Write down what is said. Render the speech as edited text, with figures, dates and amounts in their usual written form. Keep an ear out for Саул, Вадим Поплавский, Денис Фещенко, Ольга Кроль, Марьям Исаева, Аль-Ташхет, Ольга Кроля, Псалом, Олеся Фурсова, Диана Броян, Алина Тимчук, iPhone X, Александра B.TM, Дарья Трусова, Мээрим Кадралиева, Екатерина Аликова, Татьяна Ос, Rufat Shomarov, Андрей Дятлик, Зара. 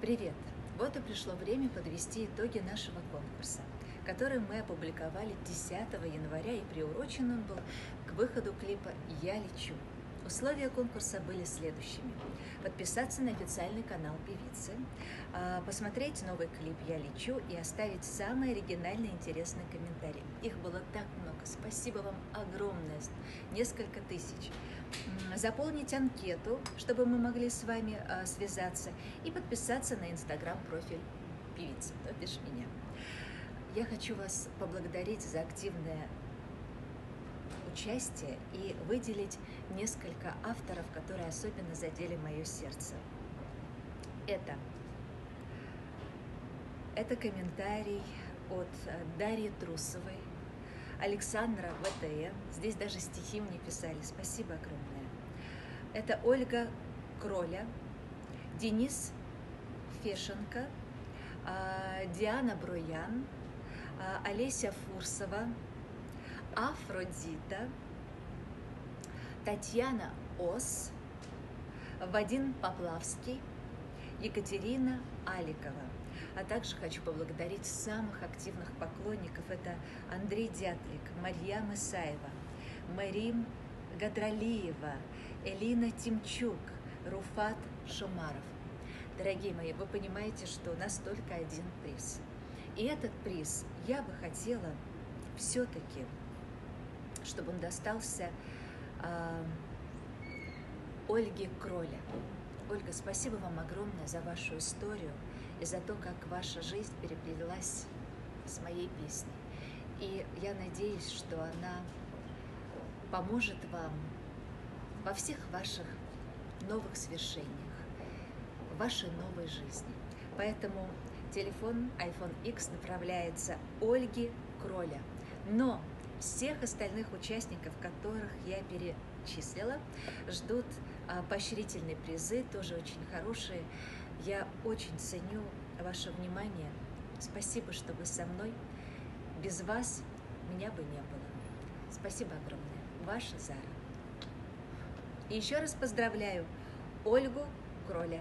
Привет! Вот и пришло время подвести итоги нашего конкурса, который мы опубликовали 10 января и приурочен он был к выходу клипа «Я лечу». Условия конкурса были следующими. Подписаться на официальный канал певицы, посмотреть новый клип «Я лечу» и оставить самые оригинальные интересные комментарии. Их было так много. Спасибо вам огромное. Несколько тысяч. Заполнить анкету, чтобы мы могли с вами связаться, и подписаться на инстаграм-профиль певицы, то бишь меня. Я хочу вас поблагодарить за активное участие и выделить несколько авторов, которые особенно задели мое сердце. Это комментарий от Дарьи Трусовой, Александра B.TM, здесь даже стихи мне писали, спасибо огромное. Это Ольга Кроля, Денис Фещенко, Диана Броян, Олеся Фурсова, Афродита, Татьяна Ос, Вадим Поплавский, Екатерина Аликова. А также хочу поблагодарить самых активных поклонников. Это Андрей Дятлик, Марьям Исаева, Мээрим Кадралиева, Алина Тимчук, Rufat Shomarov. Дорогие мои, вы понимаете, что у нас только один приз. И этот приз я бы хотела все-таки, чтобы он достался Ольге Кроля. Ольга, спасибо вам огромное за вашу историю и за то, как ваша жизнь переплелась с моей песней. И я надеюсь, что она поможет вам во всех ваших новых свершениях, в вашей новой жизни. Поэтому телефон iPhone X направляется Ольге Кроля. Но всех остальных участников, которых я перечислила, ждут поощрительные призы, тоже очень хорошие. Я очень ценю ваше внимание. Спасибо, что вы со мной. Без вас меня бы не было. Спасибо огромное. Ваша Зара. И еще раз поздравляю Ольгу Кроля.